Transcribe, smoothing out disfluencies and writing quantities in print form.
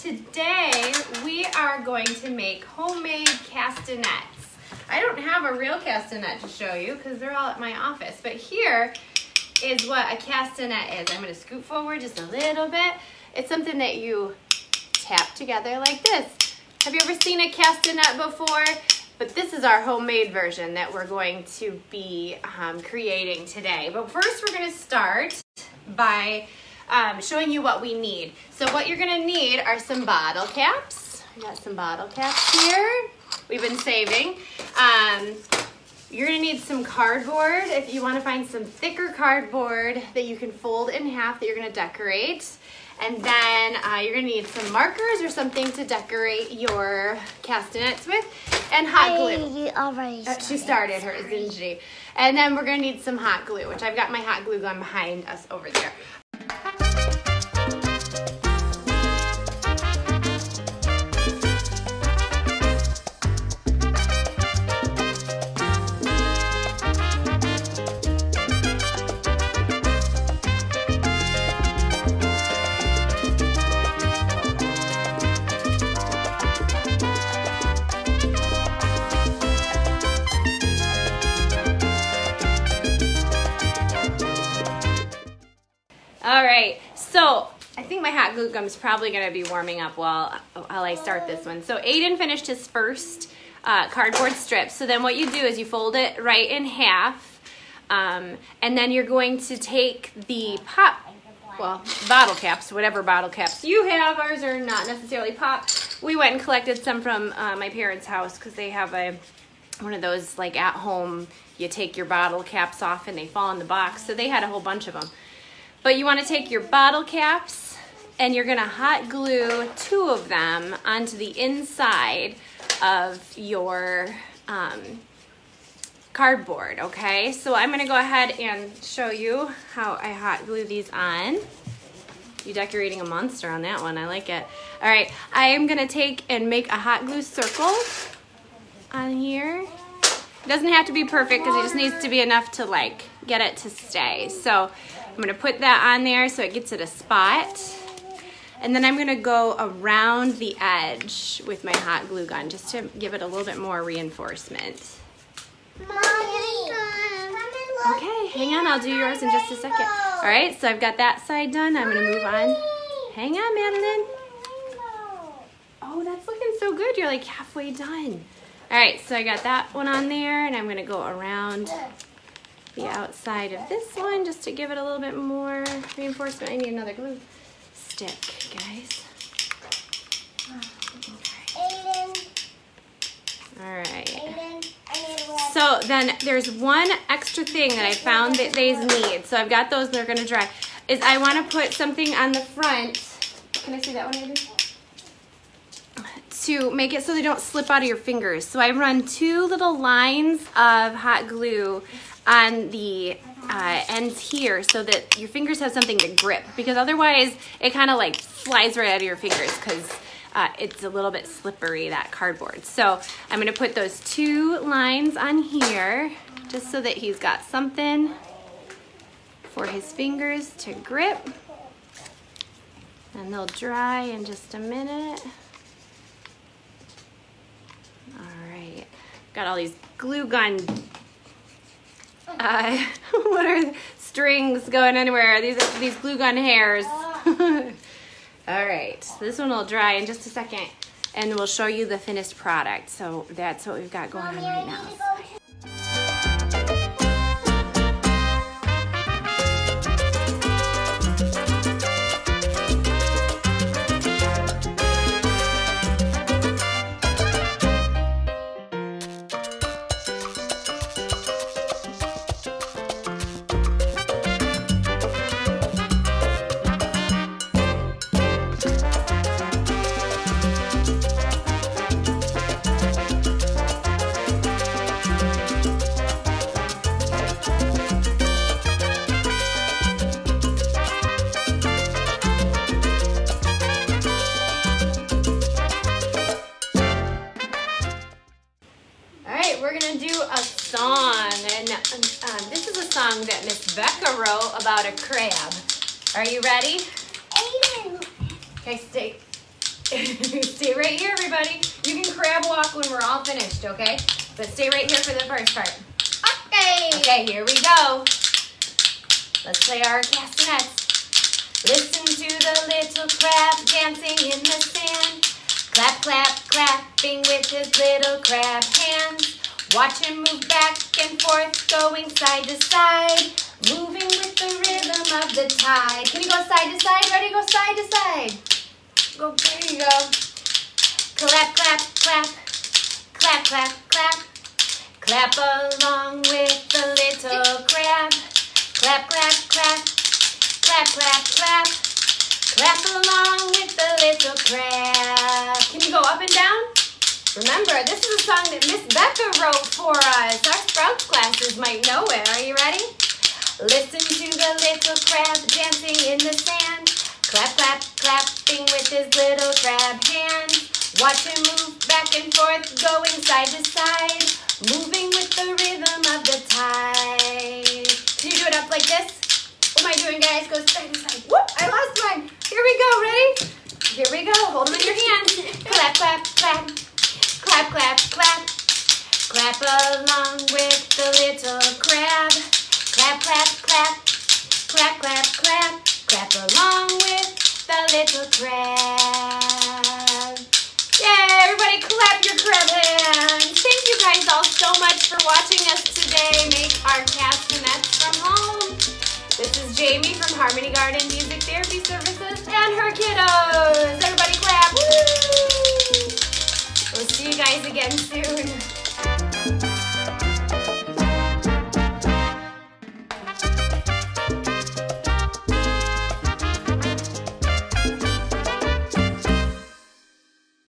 Today we are going to make homemade castanets. I don't have a real castanet to show you because they're all at my office, but here is what a castanet is. I'm going to scoot forward just a little bit. It's something that you tap together like this. Have you ever seen a castanet before? But this is our homemade version that we're going to be creating today. But first we're going to start by showing you what we need. So what you're gonna need are some bottle caps. I got some bottle caps here we've been saving. You're gonna need some cardboard. If you wanna find some thicker cardboard that you can fold in half that you're gonna decorate. And then you're gonna need some markers or something to decorate your castanets with, and hot glue. You already started. She started her, didn't she? And then we're gonna need some hot glue, which I've got my hot glue gun behind us over there. All right, so I think my hot glue gum's probably gonna be warming up while I start this one. So Aiden finished his first cardboard strip. So then what you do is you fold it right in half, and then you're going to take the pop, well, bottle caps, whatever bottle caps you have. Ours are not necessarily pop. We went and collected some from my parents' house because they have one of those, like, at home, you take your bottle caps off and they fall in the box. So they had a whole bunch of them. But you want to take your bottle caps and you're going to hot glue two of them onto the inside of your cardboard, okay? So I'm going to go ahead and show you how I hot glue these on. You're decorating a monster on that one. I like it. All right, I am going to take and make a hot glue circle on here. It doesn't have to be perfect because it just needs to be enough to, like, get it to stay. So I'm gonna put that on there so it gets it a spot. And then I'm gonna go around the edge with my hot glue gun just to give it a little bit more reinforcement. Mommy, okay, hang on, I'll do yours in just a second. All right, so I've got that side done. I'm gonna move on. Hang on, Madeline. Oh, that's looking so good. You're like halfway done. All right, so I got that one on there and I'm gonna go around the outside of this one just to give it a little bit more reinforcement. I need another glue stick, guys. Okay. All right. So then there's one extra thing that I found that these need. So I've got those, they're gonna dry. Is I wanna put something on the front. Can I see that one, Aiden? To make it so they don't slip out of your fingers. So I run two little lines of hot glue on the ends here so that your fingers have something to grip, because otherwise it kind of like slides right out of your fingers because it's a little bit slippery, that cardboard. So I'm gonna put those two lines on here just so that he's got something for his fingers to grip. And they'll dry in just a minute. All right, got all these glue gun what are the strings going anywhere? Are these glue gun hairs? All right, so this one will dry in just a second and we'll show you the finished product. So that's what we've got going on right now. This is a song that Miss Becca wrote about a crab. Are you ready? Aiden. Okay, stay. Stay right here, everybody. You can crab walk when we're all finished, okay? But stay right here for the first part. Okay. Okay, here we go. Let's play our castanets. Listen to the little crab dancing in the sand. Clap, clap, clapping with his little crab hands. Watch him move back and forth, going side to side. Moving with the rhythm of the tide. Can you go side to side? Ready? Go side to side. Go, there you go. Clap, clap, clap. Clap, clap, clap. Clap along with the little crab. Clap, clap, clap. Clap, clap, clap. Clap along with the little crab. Can you go up and down? Remember, this is a song that Miss Becca wrote for us. Our Sprouts classes might know it. Are you ready? Listen to the little crab dancing in the sand. Clap, clap, clapping with his little crab hands. Watch him move back and forth, going side to side. Moving with the rhythm of the tide. Can you do it up like this? What am I doing, guys? Go side to side. Whoop, I lost mine. Here we go, ready? Here we go, hold them in your hand. Clap, clap, clap. Clap, clap, clap. Clap along with the little crab. Clap, clap, clap. Clap, clap, clap. Clap along with the little crab. Yay, everybody clap your crab hands. Thank you guys all so much for watching us today make our castanets from home. This is Jamie from Harmony Garden Music Therapy Services and her kiddos. Everybody clap. Woo! We'll see you guys again soon.